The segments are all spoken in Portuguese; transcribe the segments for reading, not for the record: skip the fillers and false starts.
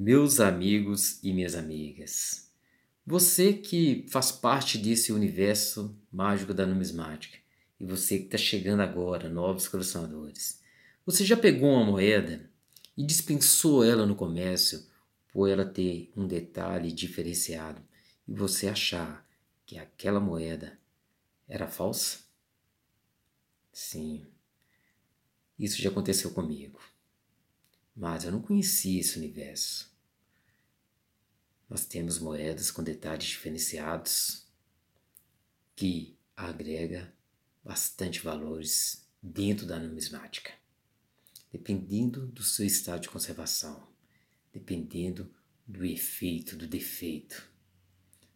Meus amigos e minhas amigas, você que faz parte desse universo mágico da numismática e você que está chegando agora, novos colecionadores, você já pegou uma moeda e dispensou ela no comércio por ela ter um detalhe diferenciado e você achar que aquela moeda era falsa? Sim, isso já aconteceu comigo. Mas eu não conhecia esse universo. Nós temos moedas com detalhes diferenciados que agrega bastante valores dentro da numismática. Dependendo do seu estado de conservação, dependendo do efeito, do defeito.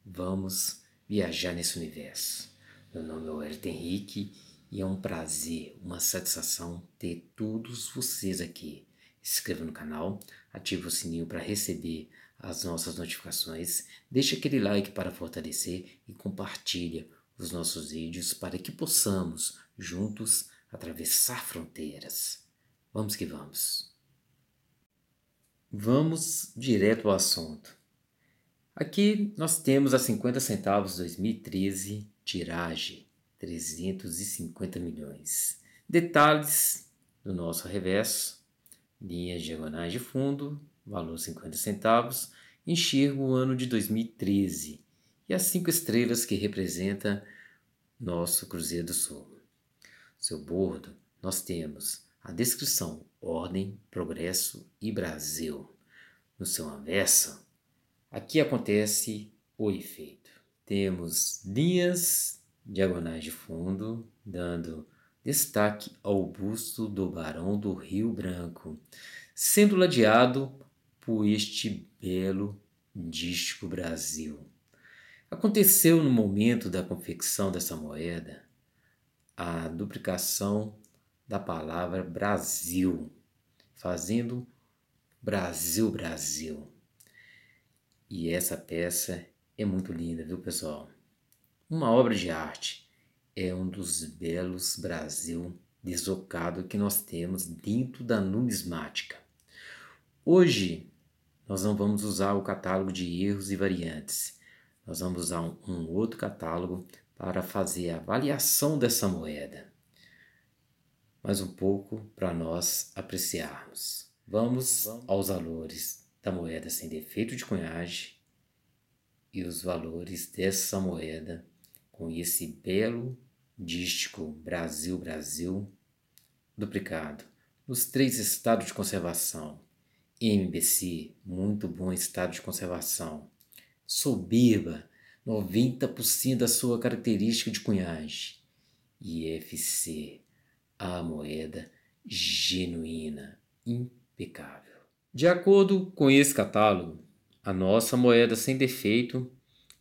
Vamos viajar nesse universo. Meu nome é Wellington Henrique e é um prazer, uma satisfação ter todos vocês aqui. Se inscreva no canal, ative o sininho para receber as nossas notificações, deixe aquele like para fortalecer e compartilhe os nossos vídeos para que possamos, juntos, atravessar fronteiras. Vamos que vamos! Vamos direto ao assunto. Aqui nós temos a 50 centavos 2013, tiragem, 350 milhões. Detalhes do nosso reverso. Linhas diagonais de fundo, valor 50 centavos, enxergo o ano de 2013 e as 5 estrelas que representa nosso Cruzeiro do Sul. Seu bordo, nós temos a descrição Ordem, Progresso e Brasil. No seu anverso, aqui acontece o efeito. Temos linhas diagonais de fundo, dando destaque ao busto do Barão do Rio Branco, sendo ladeado por este belo dístico Brasil. Aconteceu no momento da confecção dessa moeda a duplicação da palavra Brasil, fazendo Brasil, Brasil. E essa peça é muito linda, viu pessoal? Uma obra de arte. É um dos belos Brasil desocado que nós temos dentro da numismática. Hoje, nós não vamos usar o catálogo de erros e variantes. Nós vamos usar um outro catálogo para fazer a avaliação dessa moeda. Mais um pouco para nós apreciarmos. Vamos aos valores da moeda sem defeito de cunhagem e os valores dessa moeda com esse belo dístico Brasil, Brasil duplicado nos 3 estados de conservação. MBC, muito bom estado de conservação. Soberba, 90% da sua característica de cunhagem. E FC, a moeda genuína, impecável. De acordo com esse catálogo, a nossa moeda sem defeito,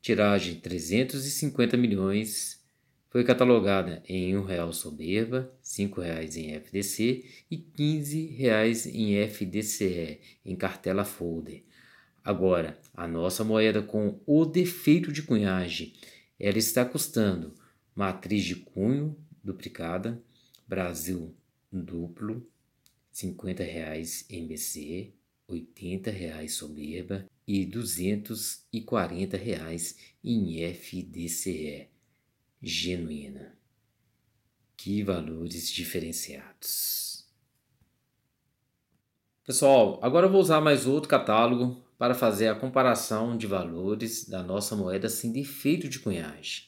tiragem 350 milhões, foi catalogada em R$1 soberba, R$5 em FDC e R$15 em FDCE, em cartela folder. Agora, a nossa moeda com o defeito de cunhagem, ela está custando matriz de cunho duplicada, Brasil duplo, R$50 em BC, R$80 soberba, e R$240 em FDCE, genuína. Que valores diferenciados. Pessoal, agora eu vou usar mais outro catálogo para fazer a comparação de valores da nossa moeda sem defeito de cunhagem.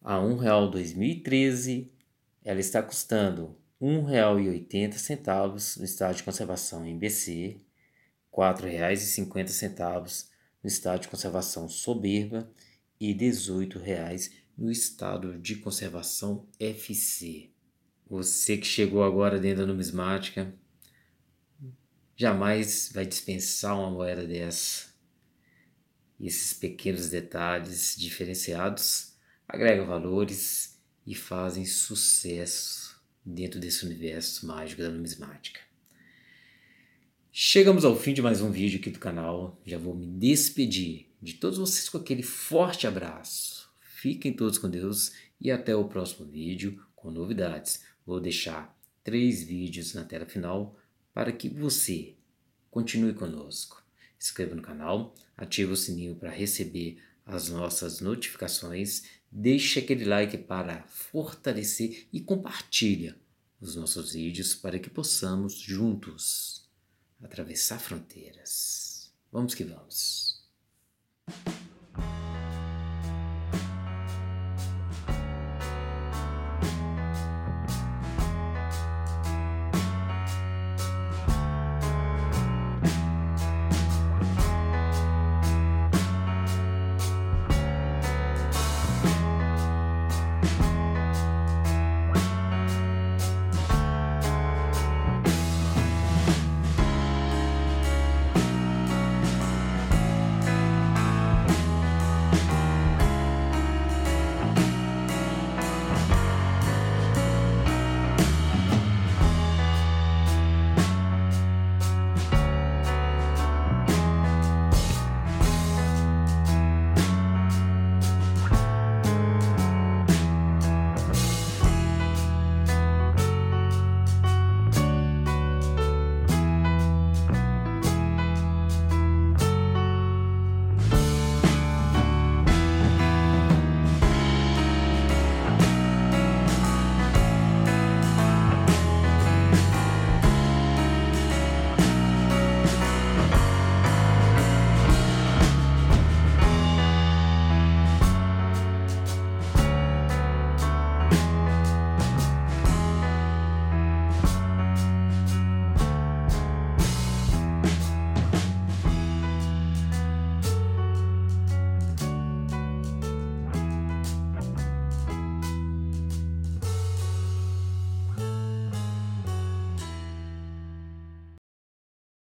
A R$1 2013, ela está custando R$1,80 no estado de conservação em BC, R$4,50 no estado de conservação soberba e R$18 no estado de conservação FC. Você que chegou agora dentro da numismática, jamais vai dispensar uma moeda dessa. Esses pequenos detalhes diferenciados agregam valores e fazem sucesso dentro desse universo mágico da numismática. Chegamos ao fim de mais um vídeo aqui do canal. Já vou me despedir de todos vocês com aquele forte abraço. Fiquem todos com Deus e até o próximo vídeo com novidades. Vou deixar 3 vídeos na tela final para que você continue conosco. inscreva no canal, ative o sininho para receber as nossas notificações, deixe aquele like para fortalecer e compartilha os nossos vídeos para que possamos juntos atravessar fronteiras. Vamos que vamos!